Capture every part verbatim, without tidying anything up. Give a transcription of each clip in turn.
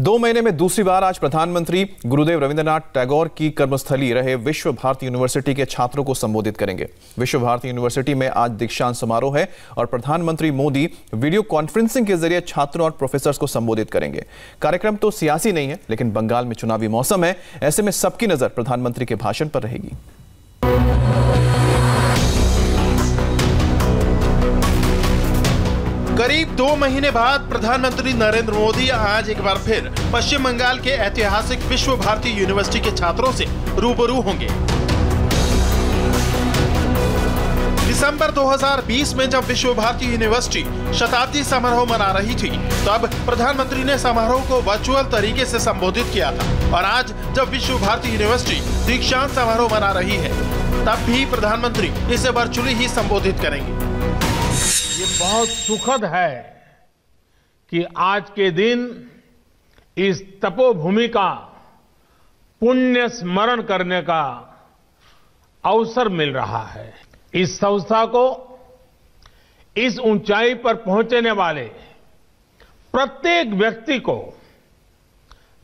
दो महीने में दूसरी बार आज प्रधानमंत्री गुरुदेव रविंद्रनाथ टैगोर की कर्मस्थली रहे विश्वभारती यूनिवर्सिटी के छात्रों को संबोधित करेंगे। विश्वभारती यूनिवर्सिटी में आज दीक्षांत समारोह है और प्रधानमंत्री मोदी वीडियो कॉन्फ्रेंसिंग के जरिए छात्रों और प्रोफेसर्स को संबोधित करेंगे। कार्यक्रम तो सियासी नहीं है, लेकिन बंगाल में चुनावी मौसम है, ऐसे में सबकी नजर प्रधानमंत्री के भाषण पर रहेगी। करीब दो महीने बाद प्रधानमंत्री नरेंद्र मोदी आज एक बार फिर पश्चिम बंगाल के ऐतिहासिक विश्व भारती यूनिवर्सिटी के छात्रों से रूबरू होंगे। दिसंबर दो हज़ार बीस में जब विश्व भारती यूनिवर्सिटी शताब्दी समारोह मना रही थी, तब प्रधानमंत्री ने समारोह को वर्चुअल तरीके से संबोधित किया था और आज जब विश्व भारती यूनिवर्सिटी दीक्षांत समारोह मना रही है, तब भी प्रधानमंत्री इसे वर्चुअली ही संबोधित करेंगे। ये बहुत सुखद है कि आज के दिन इस तपोभूमि का पुण्य स्मरण करने का अवसर मिल रहा है। इस संस्था को इस ऊंचाई पर पहुंचने वाले प्रत्येक व्यक्ति को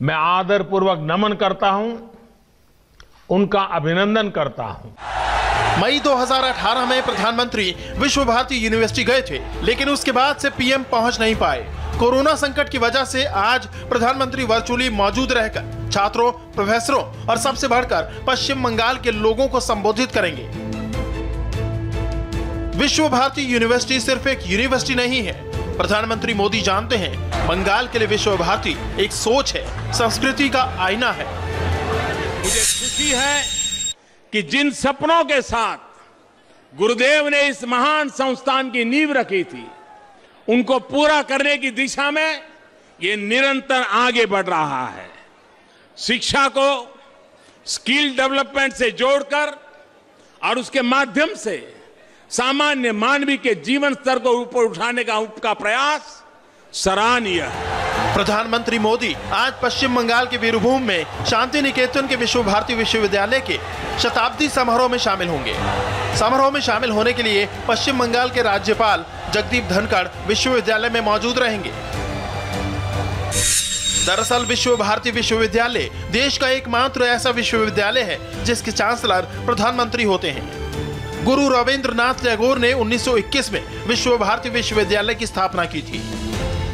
मैं आदरपूर्वक नमन करता हूं, उनका अभिनंदन करता हूं। मई दो हज़ार अठारह में प्रधानमंत्री विश्व भारती यूनिवर्सिटी गए थे, लेकिन उसके बाद से पीएम पहुंच नहीं पाए। कोरोना संकट की वजह से आज प्रधानमंत्री वर्चुअली मौजूद रहकर छात्रों, प्रोफेसरों और सबसे बढ़कर पश्चिम बंगाल के लोगों को संबोधित करेंगे। विश्व भारती यूनिवर्सिटी सिर्फ एक यूनिवर्सिटी नहीं है। प्रधानमंत्री मोदी जानते हैं बंगाल के लिए विश्व भारती एक सोच है, संस्कृति का आईना है। मुझे खुशी है कि जिन सपनों के साथ गुरुदेव ने इस महान संस्थान की नींव रखी थी, उनको पूरा करने की दिशा में ये निरंतर आगे बढ़ रहा है। शिक्षा को स्किल डेवलपमेंट से जोड़कर और उसके माध्यम से सामान्य मानवी के जीवन स्तर को ऊपर उठाने का उनका प्रयास सराहनीय है। प्रधानमंत्री मोदी आज पश्चिम बंगाल के वीरभूम में शांति निकेतन के विश्व भारती विश्वविद्यालय के शताब्दी समारोह में शामिल होंगे। समारोह में शामिल होने के लिए पश्चिम बंगाल के राज्यपाल जगदीप धनखड़ विश्वविद्यालय में मौजूद रहेंगे। दरअसल विश्व भारती विश्वविद्यालय देश का एकमात्र ऐसा विश्वविद्यालय है जिसके चांसलर प्रधानमंत्री होते हैं। गुरु रविंद्रनाथ टैगोर ने उन्नीस सौ इक्कीस में विश्व भारती विश्वविद्यालय की स्थापना की थी।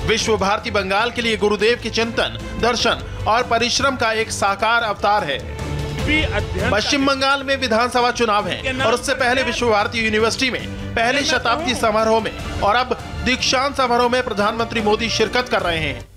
विश्व भारती बंगाल के लिए गुरुदेव के चिंतन, दर्शन और परिश्रम का एक साकार अवतार है। पश्चिम बंगाल में विधानसभा चुनाव है और उससे पहले विश्व भारती यूनिवर्सिटी में पहले शताब्दी समारोह में और अब दीक्षांत समारोह में प्रधानमंत्री मोदी शिरकत कर रहे हैं।